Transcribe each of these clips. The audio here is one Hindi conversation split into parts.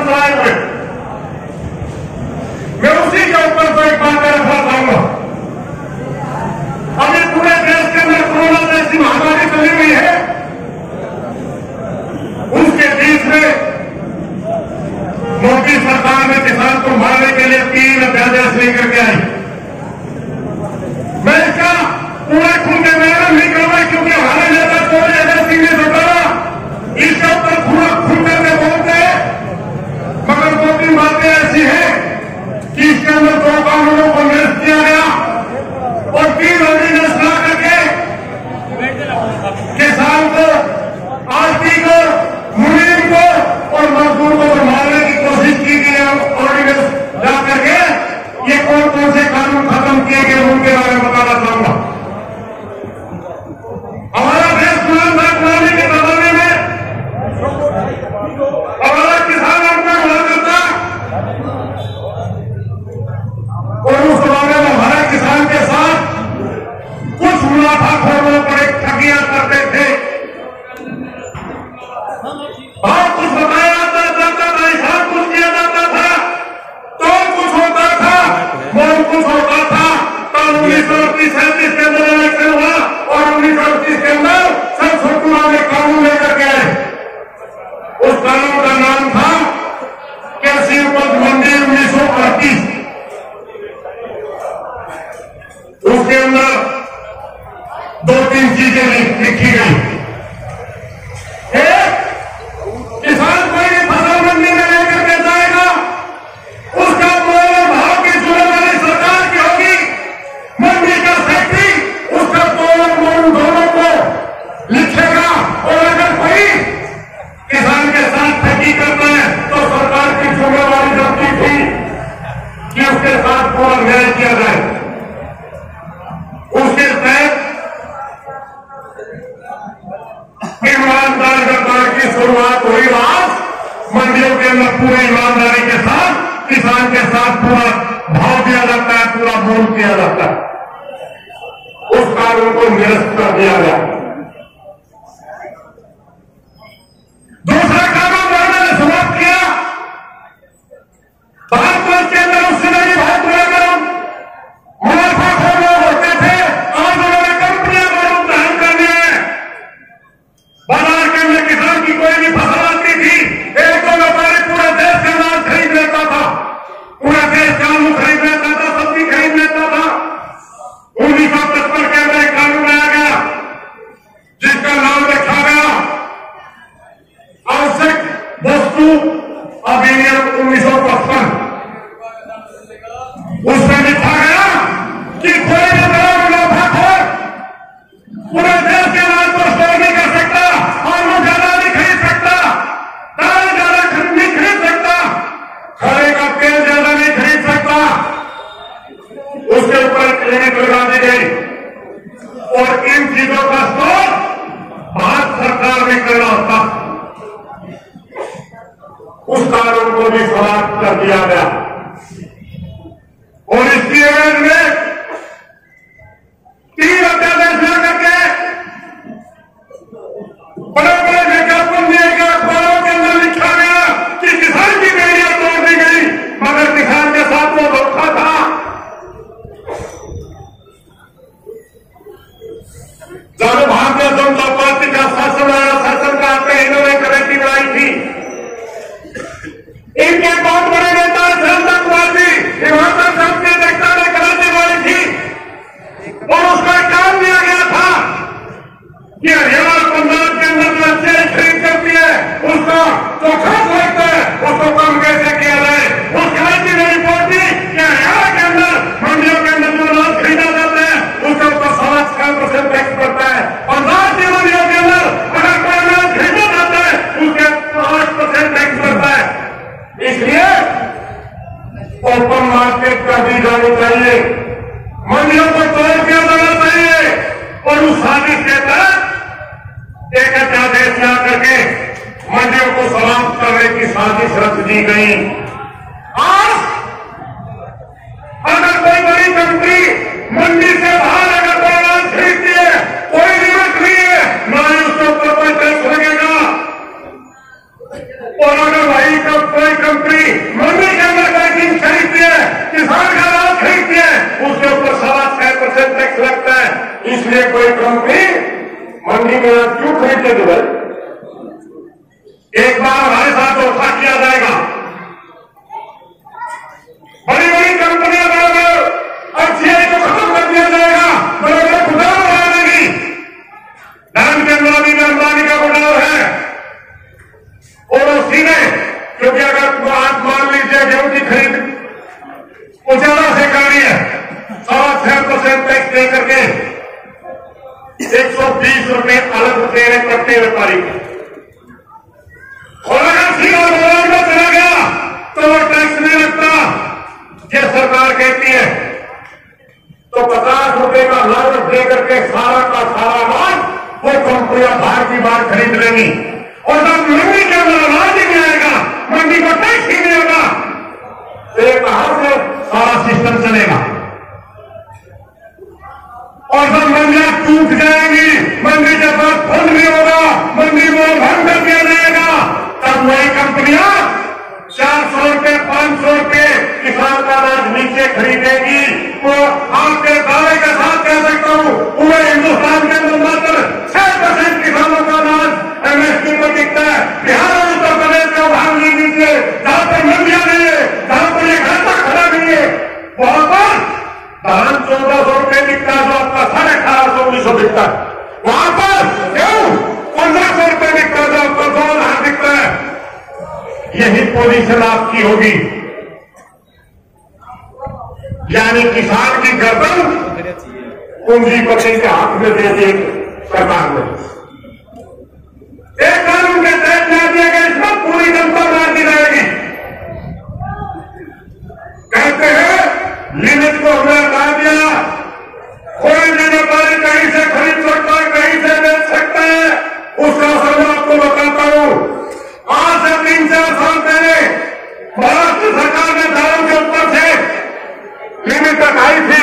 समुदाय में मैं उसी के ऊपर तो एक बात मैं रखना चाहूंगा। अभी पूरे देश के अंदर कोरोना जैसी महामारी चली हुई है, उसके बीच में मोदी सरकार ने किसान को मारने के लिए 3 अध्यादेश लेकर के आई। मैं इसका पूरा खुले मैदान नहीं करूंगा क्योंकि हमारे नेता कोई अजय सिंह ने बताया इसके ऊपर पूरा खुले में बोलते हैं, मगर दो तीन बातें ऐसी हैं कि इसके अंदर 2 कानूनों को निरस्त किया गया और 3 ऑर्डिनेंस ला करके किसान को, आरती को, मुनीम को और मजदूर को मारने की कोशिश की गई। ऑर्डिनेंस ला करके ये कौन से कानून खत्म किए गए उनके बारे में बताना चाहूंगा। हमारा देश गुलामी के जमाने में हमारा किसान अपना गुलाम करता और उस जमाने में हमारे किसान के साथ कुछ मुनाफाखोर लोग बड़े ठगियां करते थे। बहुत कुछ बताया जाता था, ऐसा कुछ किया जाता था, कौन कुछ होता था, बहुत कुछ होता था। तो 1937 के अंदर इलेक्शन हुआ और 1938 के अंदर संशोधन वाले कानून लेकर के आए। उस कानून का नाम था कृषि उपज मंडी 1938। उसके अंदर 2-3 चीजें लिखी गई। और अगर भाई का कोई कम कंप्लीट नहीं हुए। एक बार हमारे साथ धोखा किया जाएगा। बड़ी बड़ी कंपनियां और सीआई को खत्म कर दिया जाएगा। बड़े बड़े घोटाला बनाएगी। धर्म के अंबानी में अंबानी का घोटाला है और उसी ने, क्योंकि अगर आप मान लीजिए गेहूं की खरीद उजाला से करनी है 7% टैक्स दे करके 120 रुपए अलग देने पड़ते व्यापारी को, और अगर सीधा बाजार में चला गया तो टैक्स नहीं लगता। ये सरकार कहती है तो 50 रुपए का लागत दे करके सारा का सारा माल वो कंपनियां बाहर की बाहर खरीद लेंगी और जब मंडी के अंदर अनाज ही नहीं आएगा, मंडी को टैक्स ही नहीं होगा, तो कहां से सारा सिस्टम चलेगा। और जब मंडियां टूट जाएंगी, मंडी जब बात फंड नहीं होगा, मंडी को भंग कर दिया जाएगा, तब वही कंपनियां 400 रुपए 500 रुपए किसान का अनाज नीचे खरीदेगी। तो आपके दावे के साथ कह सकता हूं पूरे हिंदुस्तान के अंदर मात्र 6% किसानों का अनाज एमएसपी पर बिकता है। बिहार और उत्तर प्रदेश का उदाहरण ले लीजिए, जहां पर मंडियां नहीं है, जहां पर ये घाटा खड़ा नहीं है, वहां पर धान 1400 रुपए बिकता है, जो आपका 1850 बिकता है। वहां पर क्यों 1500 रुपए बिकता है, जो आपका 2000 बिकता है। यही पोजीशन आपकी होगी, यानी किसान की गर्दन पूंजीपति के हाथ में दे दी सरकार ने। एक कानून के तहत ला दिया गया, इसमें पूरी जनता मार दी जाएगी। कहते हैं लिमिट को हमने हटा दिया, कोई भी व्यापारी कहीं से खरीद सकता है, कहीं से बेच सकता है। उसका असर मैं आपको बताता हूं। आज से 3-4 साल पहले महाराष्ट्र सरकार ने दालों के ऊपर से लिमिट हटाई थी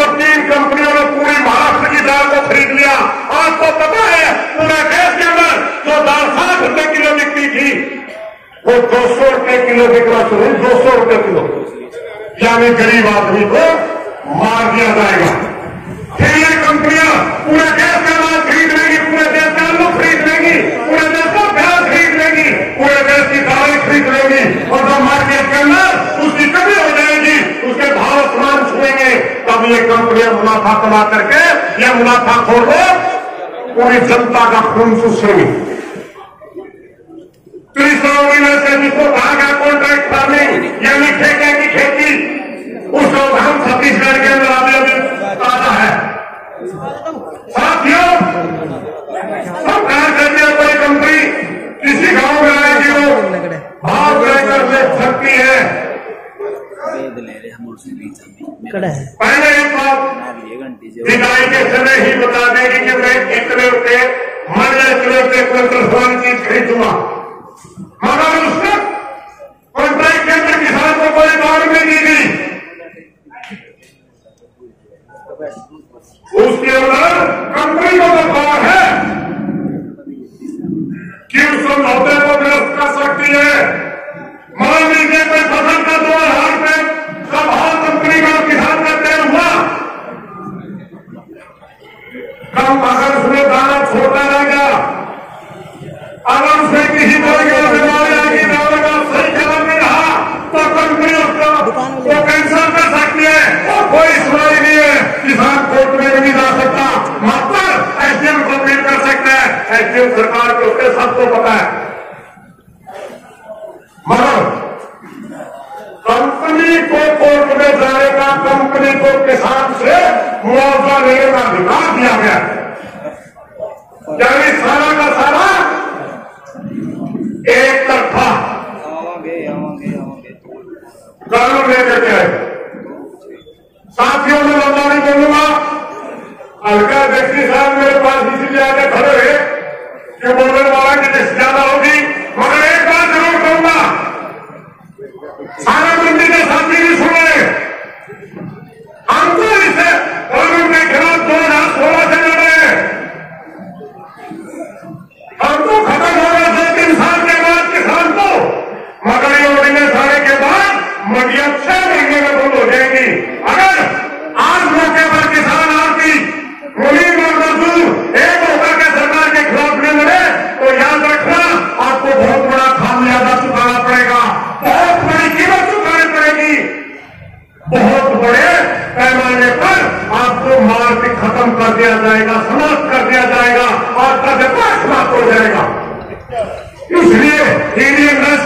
और 3 कंपनियों ने पूरी महाराष्ट्र की दाल को खरीद लिया। आपको पता है पूरे देश के अंदर जो दाल 60 रुपए किलो बिकती थी वो 200 रुपए किलो बिकना शुरू, 200 रुपए किलो, यानी गरीब आदमी को मार दिया जाएगा। फिर ये कंपनियां पूरे देश का माल खरीद लेंगी, पूरे देश का आलू खरीद लेंगी, पूरे देश का प्याज खरीद लेंगी, पूरे देश की दालें खरीद लेंगी, और जब मार्केट के अंदर उसकी कमी हो जाएगी, उसके भाव आसमान छुएंगे, तब ये कंपनियां मुनाफा कमा करके ये मुनाफा खोल दो पूरी जनता का खून चूसेंगी। कृषि में से जिसको कहा गया कॉन्ट्रैक्ट फार्मिंग यानी ठेके की खेती, उसका उदाहरण छत्तीसगढ़ के अंदर अभी ताजा है। साथियों, सरकार कहती है कोई कंपनी किसी गांव में आएगी, वो भाव लेकर बेच सकती है। पहले एक बात दिखाई के समय ही बता देगी कि मैं इतने मन इतने कुल चीज खरीदूंगा, मगर उसने कॉन्ट्रैक्ट के अंदर किसान को कोई दौड़ में दी गई। उसके अंदर कंपनी को पावर है कि उसको मौके को व्यस्त कर सकती है। मान लीजिए कोई फसल का 2000 रुपए का भाव कंपनी का किसान का तय हुआ, कम अगर उसमें दाना छोटा रहेगा, अगर उसमें किसी का सही खबर नहीं रहा तो कंपनी उसका वो कैंसिल कर सकती है। कोई सुनाई नहीं है, किसान कोर्ट में नहीं जा सकता, मात्र एसडीएम कंप्लेन कर सकता है। एसडीएम सरकार के उसके सबको पता है, मगर कंपनी को कोर्ट में जाने का, कंपनी को किसान से मुआवजा लेने का अधिकार दिया गया, यानी सारा का सारा एक तरफा कानून लेकर के आए। साथियों, मैं लंबा नहीं बोलूंगा। अलका व्यक्ति साहब मेरे पास इसीलिए आगे खड़े हुए कि बोलने वाला की लिस्ट ज्यादा होगी, मगर एक बात जरूर कहूंगा, सारा मंडी के साथी भी सुन रहे। हमको इसे कानून के खिलाफ 2016 से लड़ रहे हैं। हमको खत्म हो रहा था इंसान के बाद किसान को, मगर ये ऑर्डिनेंस आने के बाद मंडिया 6 महीने में बंद हो जाएगी। अगर आज मौके पर किसान आदमी मजदूर एक होकर के सरकार के खिलाफ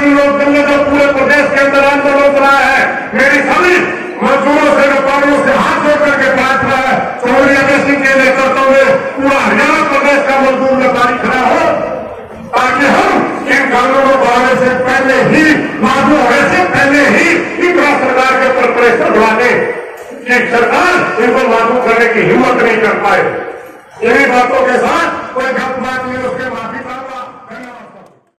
आदिवासी लोग दंगे जो पूरे प्रदेश के अंदर आंदोलन चलाया है, मेरी सभी मजदूरों से व्यापारियों से हाथ जोड़कर के प्रार्थना है चौधरी अजय सिंह के नेतृत्व में पूरा हरियाणा प्रदेश का मजदूर व्यापारी खड़ा हो, ताकि हम इन कानूनों को आने से पहले ही लागू होने से पहले ही इंदिरा सरकार के प्रिपरेशन बढ़ा दे कि सरकार इनको लागू करने की हिम्मत नहीं कर पाए। इन्हीं बातों के साथ कोई